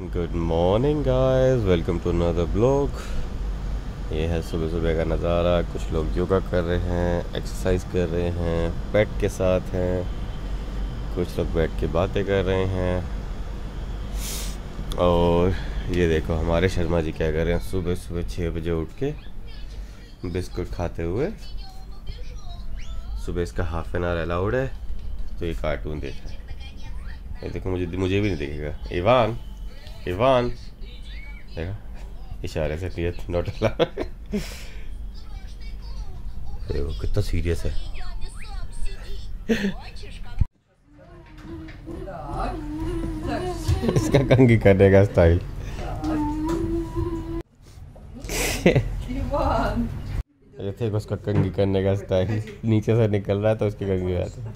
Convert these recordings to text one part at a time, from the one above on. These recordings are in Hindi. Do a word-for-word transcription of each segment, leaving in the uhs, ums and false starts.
Good morning guys, welcome to another blog. ये है सुबह सुबह का नज़ारा। कुछ लोग योगा कर रहे हैं, एक्सरसाइज कर रहे हैं, पेट के साथ हैं, कुछ लोग बैठ के बातें कर रहे हैं। और ये देखो हमारे शर्मा जी क्या कर रहे हैं, सुबह सुबह छः बजे उठ के बिस्कुट खाते हुए। सुबह इसका हाफ एन आवर अलाउड है, तो ये कार्टून देख रहे हैं। ये देखो, मुझे मुझे भी नहीं दिखेगा। इवान इवान देखा इशारे से, क्लियर नॉट अलाउड। कितना सीरियस है। इसका कंगी करने का स्टाइल। देखो उसका कंगी करने का स्टाइल, नीचे से निकल रहा है तो उसकी कंगी आता है।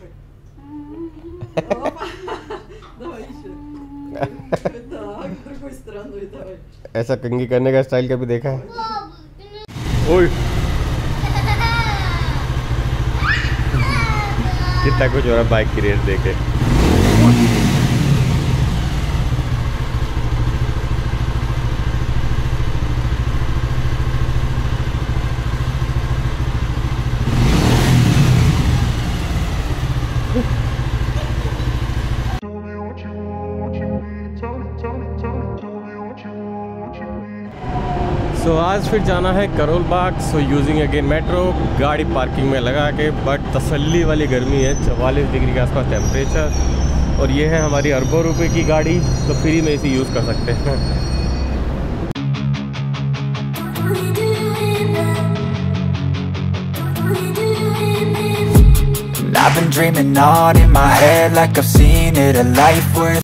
ऐसा कंगी करने का स्टाइल कभी देखा है? कितना कुछ हो रहा है बाइक की रेस देखे। सो so, आज फिर जाना है Karol Bagh. So using again metro, गाड़ी पार्किंग में लगा के। बट तसल्ली वाली गर्मी है, चवालीस डिग्री के आसपास टेम्परेचर। और ये है हमारी अरबों रुपए की गाड़ी, तो फ्री में इसे यूज़ कर सकते हैं। I've been dreaming on in my head like I've seen it, a life worth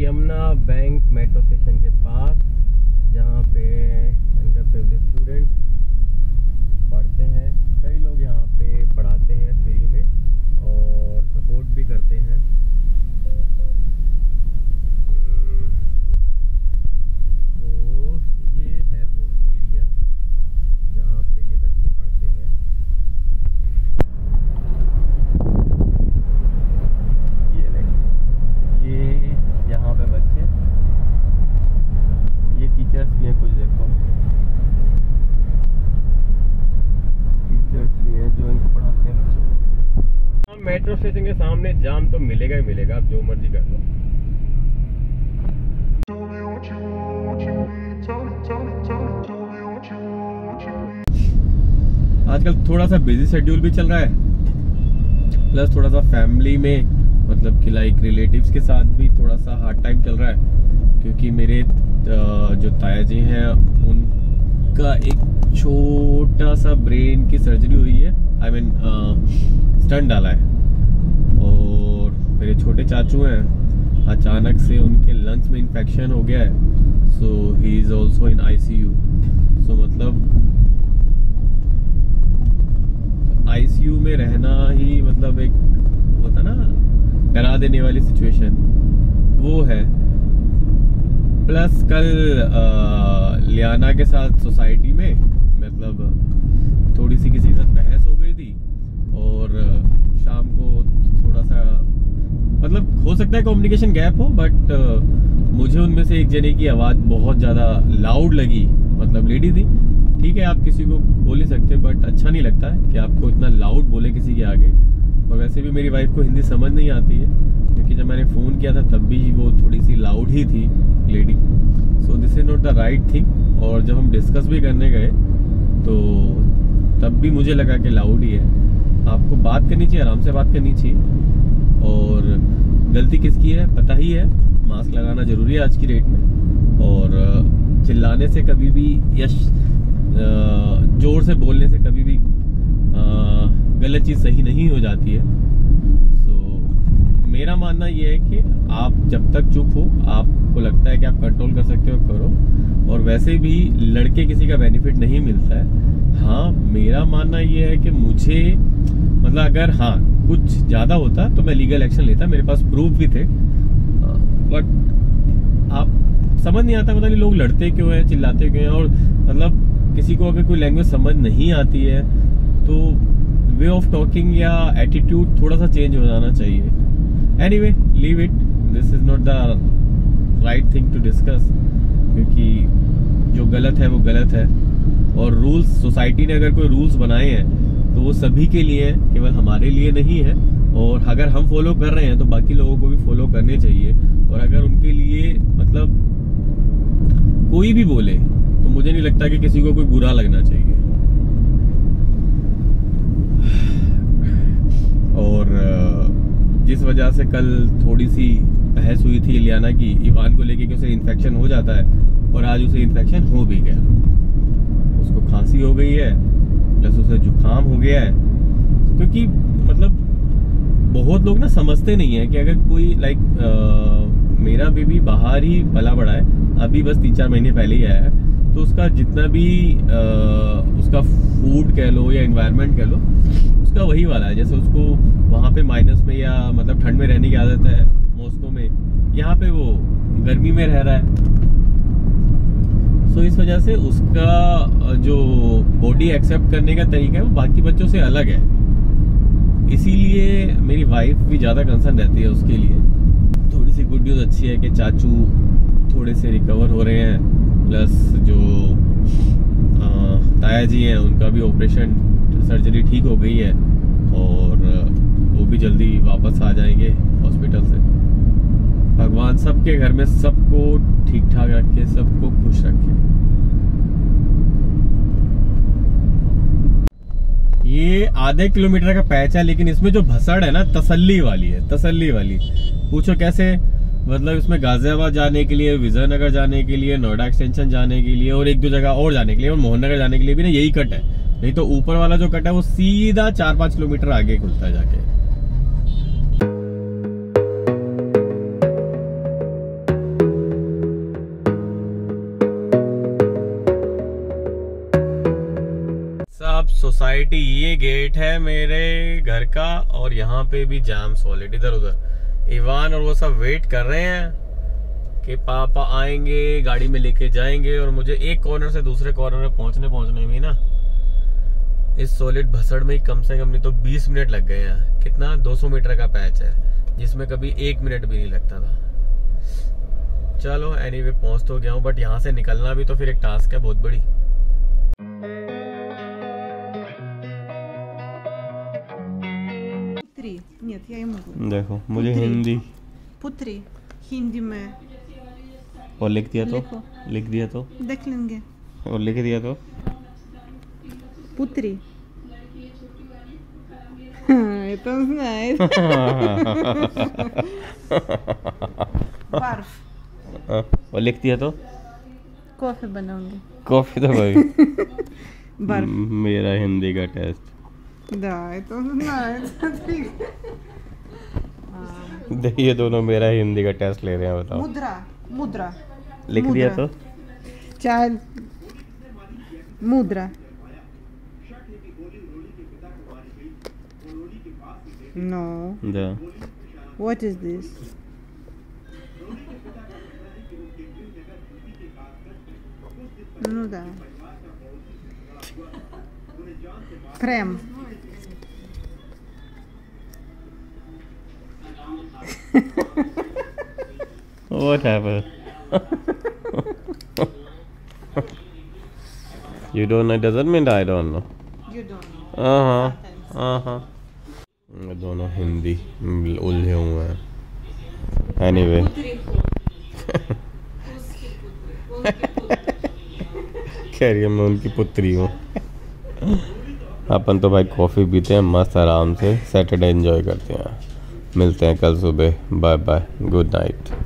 Yamuna bank metro station के पास, जहाँ पे अंडर प्रिविलेज स्टूडेंट पढ़ते हैं। कई लोग यहाँ पे पढ़ाते हैं फ्री में और सपोर्ट भी करते हैं। तो ये है वो एरिया जहाँ पे ये बच्चे पढ़ते हैं। मेट्रो स्टेशन के सामने जाम तो मिलेगा ही मिलेगा, आप जो मर्जी कर लो। आजकल थोड़ा सा बिजी शेड्यूल भी चल रहा है, प्लस थोड़ा सा फैमिली में, मतलब कि लाइक रिलेटिव्स के साथ भी थोड़ा सा हार्ड टाइम चल रहा है। क्योंकि मेरे जो ताया जी हैं, उनका एक छोटा सा ब्रेन की सर्जरी हुई है, आई मीन स्टंट डाला है। और मेरे छोटे चाचू हैं, अचानक से उनके लंग्स में इन्फेक्शन हो गया है। So he is also in ICU. So मतलब आईसीयू में रहना ही, मतलब एक होता ना डरा देने वाली सिचुएशन, वो है। प्लस कल लियाना के साथ सोसाइटी में, मतलब थोड़ी सी किसी के साथ बहस हो गई थी। और शाम को थोड़ा सा, मतलब हो सकता है कम्युनिकेशन गैप हो, बट मुझे उनमें से एक जने की आवाज़ बहुत ज़्यादा लाउड लगी। मतलब लेडी थी, ठीक है आप किसी को बोल ही सकते, बट अच्छा नहीं लगता है कि आपको इतना लाउड बोले किसी के आगे। और वैसे भी मेरी वाइफ को हिंदी समझ नहीं आती है, क्योंकि जब मैंने फ़ोन किया था तब भी वो थोड़ी सी लाउड ही थी lady. So this is not the right thing. और जब हम डिस्कस भी करने गए तो तब भी मुझे लगा कि लाउड ही है। आपको बात करनी चाहिए, आराम से बात करनी चाहिए। और गलती किसकी है पता ही है, मास्क लगाना ज़रूरी है आज की डेट में। और चिल्लाने से कभी भी या ज़ोर से बोलने से कभी भी गलत चीज़ सही नहीं हो जाती है। सो मेरा मानना ये है कि आप जब तक चुप हो, आपको लगता है कि आप कंट्रोल कर सकते हो, करो। और वैसे भी लड़के किसी का बेनिफिट नहीं मिलता है। हाँ, मेरा मानना ये है कि मुझे मतलब अगर हाँ कुछ ज़्यादा होता तो मैं लीगल एक्शन लेता, मेरे पास प्रूफ भी थे। बट आप समझ नहीं आता मतलब लोग लड़ते क्यों हैं, चिल्लाते क्यों हैं। और मतलब किसी को अगर कोई लैंग्वेज समझ नहीं आती है तो वे ऑफ टॉकिंग या एटीट्यूड थोड़ा सा चेंज हो जाना चाहिए। Anyway, leave it, this is not the right thing to discuss, क्योंकि जो गलत है वो गलत है। और रूल्स, सोसाइटी ने अगर कोई रूल्स बनाए हैं तो वो सभी के लिए है, केवल हमारे लिए नहीं है। और अगर हम फॉलो कर रहे हैं तो बाकी लोगों को भी फॉलो करने चाहिए। और अगर उनके लिए मतलब कोई भी बोले तो मुझे नहीं लगता कि किसी को कोई बुरा लगना चाहिए। और जिस वजह से कल थोड़ी सी बहस हुई थी इलियाना की, इवान को लेके कि उसे इन्फेक्शन हो जाता है, और आज उसे इन्फेक्शन हो भी गया। उसको खांसी हो गई है, प्लस उसे जुकाम हो गया है। क्योंकि मतलब बहुत लोग ना समझते नहीं है कि अगर कोई लाइक मेरा बेबी बाहर ही पला बड़ा है, अभी बस तीन चार महीने पहले ही आया है, तो उसका जितना भी आ, उसका फूड कह लो या इन्वायरमेंट कह लो, उसका वही वाला है। जैसे उसको वहाँ पे माइनस में या मतलब ठंड में रहने की आदत है मॉस्को में, यहाँ पे वो गर्मी में रह रहा है। सो so, इस वजह से उसका जो बॉडी एक्सेप्ट करने का तरीका है वो बाकी बच्चों से अलग है। इसीलिए मेरी वाइफ भी ज़्यादा कंसर्न रहती है उसके लिए। थोड़ी सी गुड न्यूज़ अच्छी है कि चाचू थोड़े से रिकवर हो रहे हैं, प्लस जो आ, ताया जी हैं उनका भी ऑपरेशन सर्जरी ठीक हो गई है और वो भी जल्दी वापस आ जाएंगे हॉस्पिटल से। भगवान सबके घर में सबको ठीक ठाक रखे, सबको खुश रखे। ये आधे किलोमीटर का पैच है, लेकिन इसमें जो भसड़ है ना, तसल्ली वाली है, तसल्ली वाली। पूछो कैसे, मतलब इसमें गाजियाबाद जाने के लिए, विजयनगर जाने के लिए, नोएडा एक्सटेंशन जाने के लिए और एक दो जगह और जाने के लिए और मोहन नगर जाने के लिए भी ना यही कट है। नहीं तो ऊपर वाला जो कट है वो सीधा चार पाँच किलोमीटर आगे खुलता है जाके। सोसाइटी, ये गेट है मेरे घर का और यहाँ पे भी जाम सॉलिड। इधर उधर इवान और वो सब वेट कर रहे हैं कि पापा आएंगे, गाड़ी में लेके जाएंगे। और मुझे एक कॉर्नर से दूसरे कॉर्नर में पहुँचने पहुँचने में ना इस सॉलिड भसड़ में कम से कम नहीं तो बीस मिनट लग गए हैं। कितना दो सौ मीटर का पैच है जिसमें कभी एक मिनट भी नहीं लगता था। चलो एनीवे, पहुँच तो गया हूँ, बट यहाँ से निकलना भी तो फिर एक टास्क है बहुत बड़ी। देखो मुझे हिंदी पुत्री हिंदी में और लिख दिया तो लिख दिया तो देख लेंगे और लिख दिया तो पुत्री बर्फ और लिख दिया तो कॉफी बनाऊंगी। कॉफी तो भाई बर्फ। मेरा हिंदी का टेस्ट देखिए दोनों मेरा हिंदी का टेस्ट ले रहे हैं। बताओ मुद्रा मुद्रा लिख दिया तो चाल मुद्रा no the what is this mudra प्रेम Whatever. You don't know doesn't mean I don't know. You don't know. Uh huh. Uh huh. दोनों हिंदी उलझे हुए हैं। Anyway. कह रही है मैं उनकी पुत्री हूँ। अपन तो भाई कॉफ़ी पीते हैं मस्त आराम से, सैटरडे एंजॉय करते हैं। मिलते हैं कल सुबह, बाय बाय, गुड नाइट।